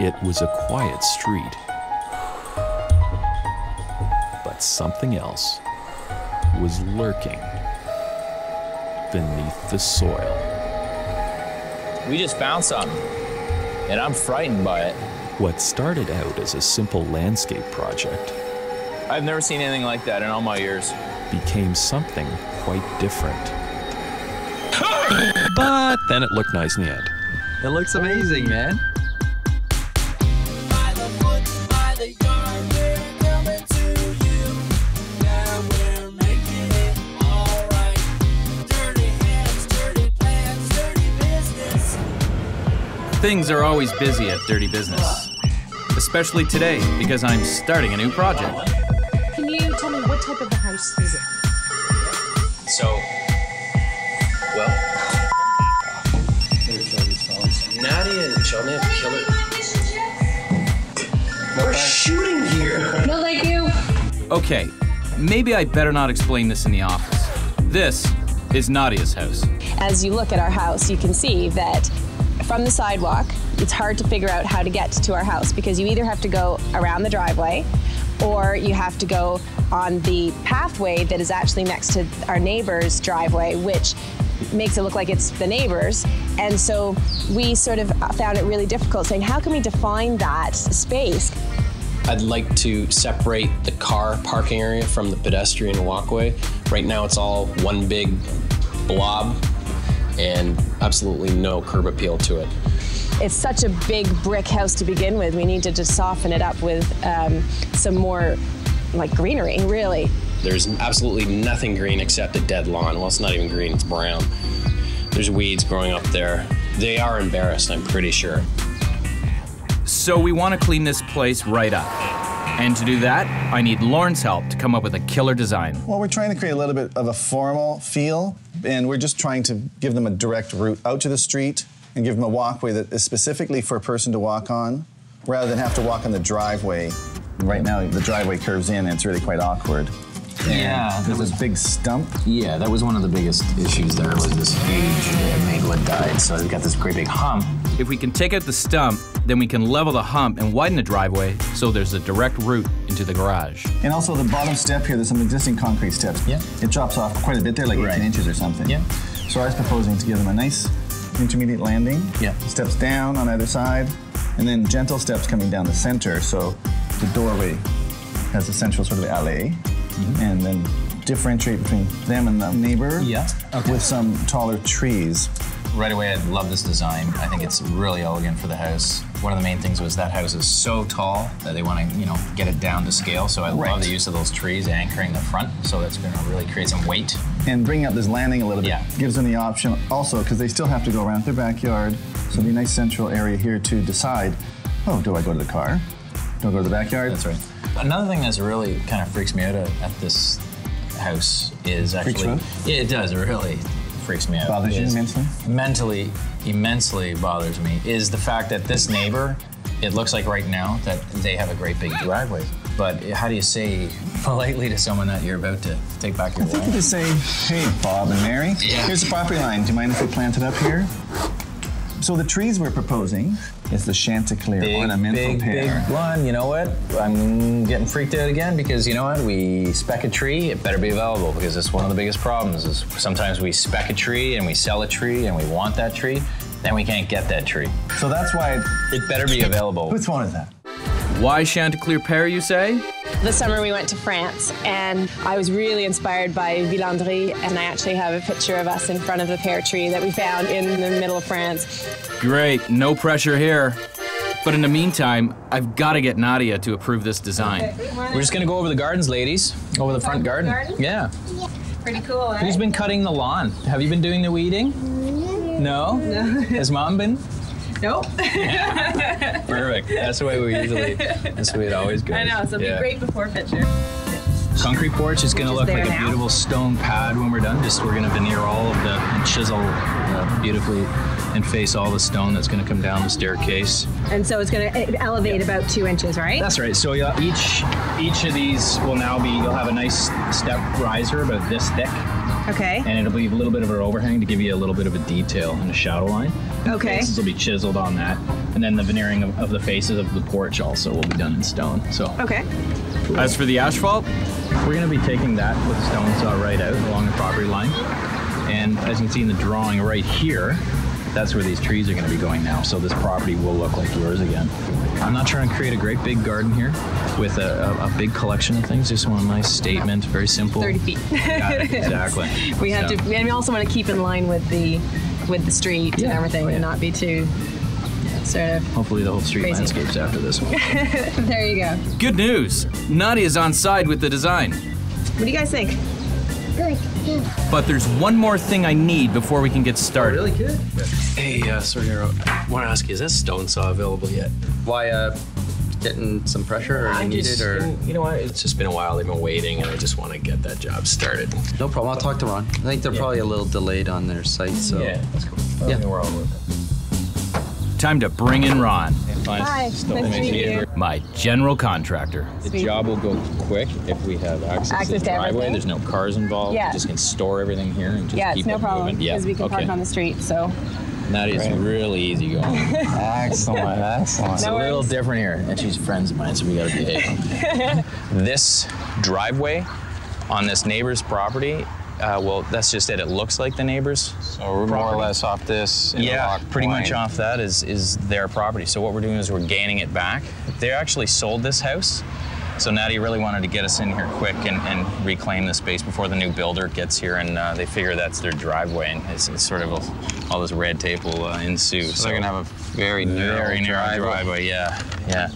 It was a quiet street, but something else was lurking beneath the soil. We just found something, and I'm frightened by it. What started out as a simple landscape project, I've never seen anything like that in all my years, became something quite different. But then it looked nice in the end. It looks amazing, man. By the foot, by the yard, we're coming to you. Now we're making it all right. Dirty hands, dirty plans, dirty business. Things are always busy at Dirty Business. Especially today, because I'm starting a new project. Can you tell me what type of a house is it? So, well, Nadia and Johnny have killer. We're shooting here. No, thank you. Okay, maybe I better not explain this in the office. This is Nadia's house. As you look at our house, you can see that from the sidewalk, it's hard to figure out how to get to our house because you either have to go around the driveway or you have to go on the pathway that is actually next to our neighbor's driveway, which makes it look like it's the neighbors. And so we sort of found it really difficult saying, how can we define that space? I'd like to separate the car parking area from the pedestrian walkway. Right now it's all one big blob and absolutely no curb appeal to it. It's such a big brick house to begin with. We need to just soften it up with some more like greenery, really. There's absolutely nothing green except a dead lawn. Well, it's not even green, it's brown. There's weeds growing up there. They are embarrassed, I'm pretty sure. So we want to clean this place right up. And to do that, I need Lauren's help to come up with a killer design. Well, we're trying to create a little bit of a formal feel, and we're just trying to give them a direct route out to the street and give them a walkway that is specifically for a person to walk on, rather than have to walk on the driveway. Right now, the driveway curves in, and it's really quite awkward. Yeah, there was a big stump. Yeah, that was one of the biggest issues there, was this huge maple died, so we've got this great big hump. If we can take out the stump, then we can level the hump and widen the driveway so there's a direct route into the garage. And also the bottom step here, there's some existing concrete steps. Yeah. It drops off quite a bit there, like 18 inches or something. Yeah. So I was proposing to give them a nice intermediate landing. Yeah. Steps down on either side, and then gentle steps coming down the center, so the doorway has a central sort of alley. Mm-hmm. And then differentiate between them and the neighbor with some taller trees. Right away, I love this design. I think it's really elegant for the house. One of the main things was that house is so tall that they want to, you know, get it down to scale. So I love the use of those trees anchoring the front. So that's going to really create some weight. And bringing up this landing a little bit gives them the option also, because they still have to go around their backyard. So it'll be a nice central area here to decide, oh, do I go to the car? Do I go to the backyard? That's right. Another thing that's really kind of freaks me out at this house is actually... Yeah, it does, it really freaks me out. Bothers you immensely? Mentally, immensely bothers me, is the fact that this neighbor, it looks like right now that they have a great big driveway. But how do you say politely to someone that you're about to take back your land? I think you just say, hey, Bob and Mary, here's the property line. Do you mind if we plant it up here? So the trees we're proposing is the Chanticleer ornamental pear. Big one. You know what? I'm getting freaked out again because you know what? We spec a tree, it better be available because it's one of the biggest problems is sometimes we spec a tree and we sell a tree and we want that tree, then we can't get that tree. So that's why it better be available. Which one is that? Why Chanticleer pear, you say? This summer we went to France and I was really inspired by Villandry and I actually have a picture of us in front of the pear tree that we found in the middle of France. Great, no pressure here. But in the meantime, I've got to get Nadia to approve this design. Okay, we're just going to go over the gardens, ladies. Over the front garden. Yeah. Pretty cool, eh? Who's been cutting the lawn? Have you been doing the weeding? No? Has Mom been? Nope. Perfect. That's the way we usually, that's the way it always goes. I know, so it'll be great before picture. Concrete porch is going to look like a beautiful stone pad when we're done. We're going to veneer all of the, and chisel beautifully and face all the stone that's going to come down the staircase. And so it's going to elevate about 2 inches, right? That's right. So you'll, each of these will now be, you'll have a nice step riser, about this thick. Okay. And it'll leave a little bit of an overhang to give you a little bit of a detail and a shadow line. And okay. The faces will be chiseled on that. And then the veneering of the faces of the porch also will be done in stone. So. Okay. Cool. As for the asphalt, we're going to be taking that with stone saw right out along the property line. And as you can see in the drawing right here, that's where these trees are going to be going now. So this property will look like yours again. I'm not trying to create a great big garden here with a big collection of things. Just one nice statement, very simple. 30 feet. Got it, exactly. we have to, and we also want to keep in line with the street and everything, and not be too sort of. Hopefully the whole street crazy. Landscapes after this one. There you go. Good news. Nadia's on side with the design. What do you guys think? Good. But there's one more thing I need before we can get started. Oh, really good. Yeah. Hey, sorry, I want to ask you, is that stone saw available yet? Why, getting some pressure or needed or? You know what, it's just been a while, they've been waiting and I just want to get that job started. No problem, I'll talk to Ron. I think they're probably a little delayed on their site, so. Yeah, that's cool. Well, yeah. We're all with it. Time to bring in Ron. Hi, nice to meet you. My general contractor. The job will go quick if we have access to the driveway. There's no cars involved. Yeah. We just can store everything here and just keep it moving. Yeah, it's no problem because we can park on the street, so. That is really easy going. Excellent, excellent. It's a little different here, and she's friends of mine, so we gotta behave. This driveway on this neighbor's property, well, that's just it. It looks like the neighbor's. So we're more or less off this. Yeah, pretty much off that is their property. So what we're doing is we're gaining it back. They actually sold this house. So Nadia really wanted to get us in here quick and reclaim the space before the new builder gets here, and they figure that's their driveway, and it's sort of all this red tape will ensue. So they're gonna have a very narrow driveway. Yeah, yeah.